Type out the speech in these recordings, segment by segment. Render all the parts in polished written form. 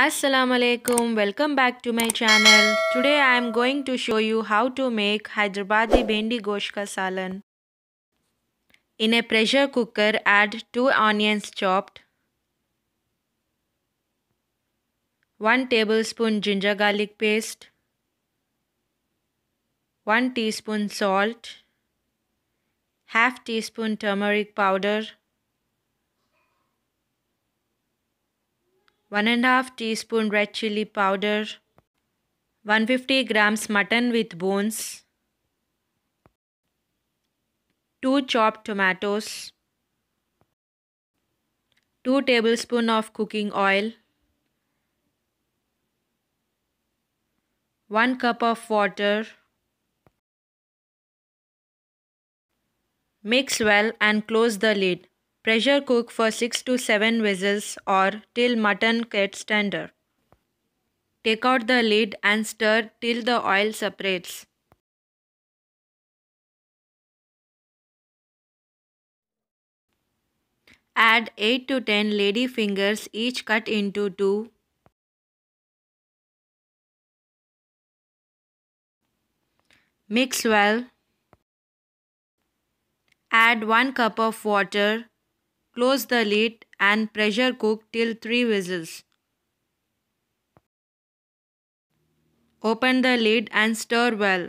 Assalamu alaikum, welcome back to my channel. Today I am going to show you how to make Hyderabadi bhendi gosht ka salan. In a pressure cooker, add 2 onions chopped, 1 tablespoon ginger garlic paste, 1 teaspoon salt, half teaspoon turmeric powder, 1.5 teaspoon red chili powder, 150 grams mutton with bones, 2 chopped tomatoes, 2 tablespoon of cooking oil, 1 cup of water. Mix well and close the lid. Pressure cook for 6 to 7 whistles or till mutton gets tender. Take out the lid and stir till the oil separates. Add 8 to 10 lady fingers, each cut into 2. Mix well. Add 1 cup of water. Close the lid and pressure cook till 3 whistles. Open the lid and stir well.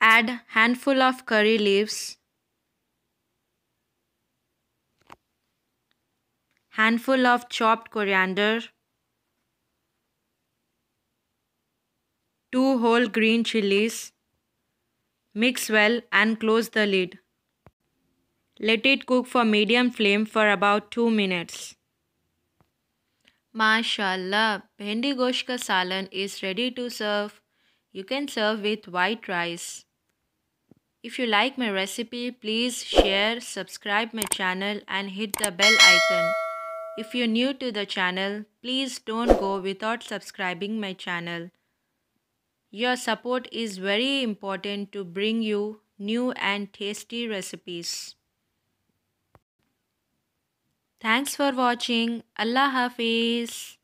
Add handful of curry leaves, handful of chopped coriander, 2 whole green chilies. Mix well and close the lid. Let it cook for medium flame for about 2 minutes. MashaAllah, bhendi gosht ka salan is ready to serve. You can serve with white rice. If you like my recipe, please share, subscribe my channel and hit the bell icon. If you're new to the channel, please don't go without subscribing my channel. Your support is very important to bring you new and tasty recipes. Thanks for watching. Allah Hafiz.